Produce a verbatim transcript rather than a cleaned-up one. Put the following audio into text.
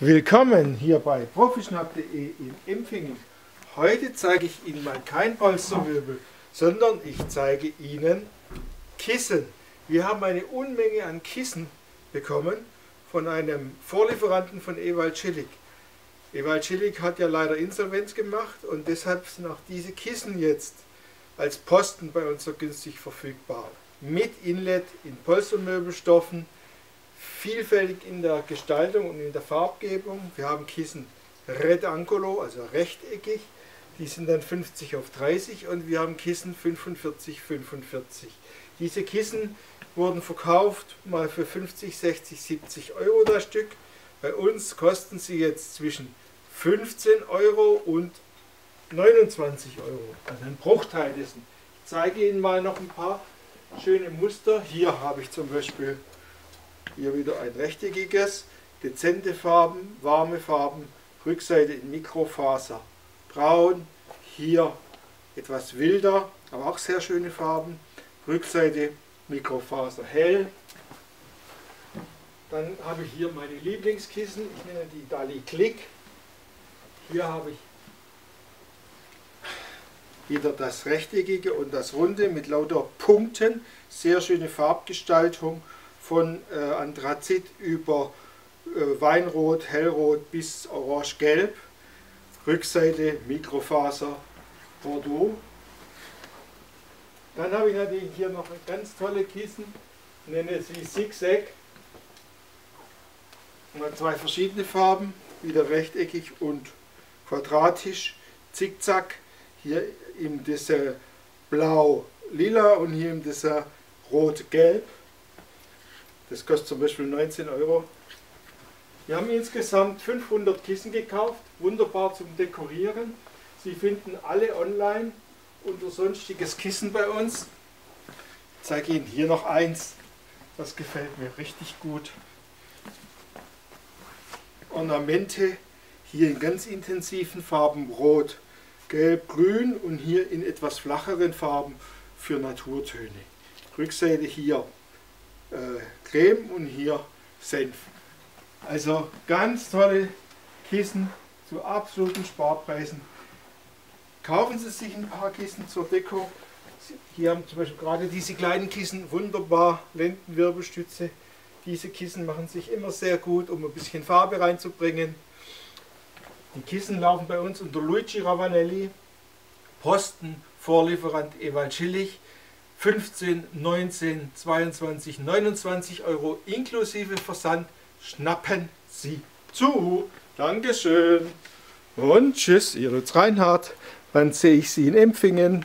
Willkommen hier bei profischnapp punkt de in Impfingen. Heute zeige ich Ihnen mal kein Polstermöbel, sondern ich zeige Ihnen Kissen. Wir haben eine Unmenge an Kissen bekommen von einem Vorlieferanten von Ewald Schillig. Ewald Schillig hat ja leider Insolvenz gemacht und deshalb sind auch diese Kissen jetzt als Posten bei uns so günstig verfügbar. Mit Inlet in Polstermöbelstoffen. Vielfältig in der Gestaltung und in der Farbgebung. Wir haben Kissen Rettangolo, also rechteckig, die sind dann fünfzig auf dreißig, und wir haben Kissen fünfundvierzig auf fünfundvierzig. Diese Kissen wurden verkauft mal für fünfzig, sechzig, siebzig Euro das Stück. Bei uns kosten sie jetzt zwischen fünfzehn Euro und neunundzwanzig Euro, also ein Bruchteil dessen. Ich zeige Ihnen mal noch ein paar schöne Muster. Hier habe ich zum Beispiel hier wieder ein rechteckiges, dezente Farben, warme Farben, Rückseite in Mikrofaser, braun, hier etwas wilder, aber auch sehr schöne Farben, Rückseite Mikrofaser hell. Dann habe ich hier meine Lieblingskissen, ich nenne die Dalli-Click. Hier habe ich wieder das rechteckige und das runde mit lauter Punkten, sehr schöne Farbgestaltung. Von äh, Anthrazit über äh, Weinrot, Hellrot bis Orange-Gelb, Rückseite Mikrofaser Bordeaux. Dann habe ich natürlich hier noch eine ganz tolle Kissen, ich nenne sie Zig-Zag. Mal zwei verschiedene Farben, wieder rechteckig und quadratisch, Zig-Zag, hier im Dessert Blau-Lila und hier im Dessert Rot-Gelb. Das kostet zum Beispiel neunzehn Euro. Wir haben insgesamt fünfhundert Kissen gekauft, wunderbar zum Dekorieren. Sie finden alle online unter sonstiges Kissen bei uns. Ich zeige Ihnen hier noch eins, das gefällt mir richtig gut. Ornamente, hier in ganz intensiven Farben, rot, gelb, grün, und hier in etwas flacheren Farben für Naturtöne. Rückseite hier Creme und hier Senf. Also ganz tolle Kissen zu absoluten Sparpreisen. Kaufen Sie sich ein paar Kissen zur Deko. Hier haben zum Beispiel gerade diese kleinen Kissen wunderbar Lendenwirbelstütze. Diese Kissen machen sich immer sehr gut, um ein bisschen Farbe reinzubringen. Die Kissen laufen bei uns unter Luigi Ravanelli, Posten, Vorlieferant Ewald Schillig. fünfzehn, neunzehn, zweiundzwanzig, neunundzwanzig Euro inklusive Versand. Schnappen Sie zu. Dankeschön und tschüss, Ihr Lutz Reinhardt. Wann sehe ich Sie in Empfingen?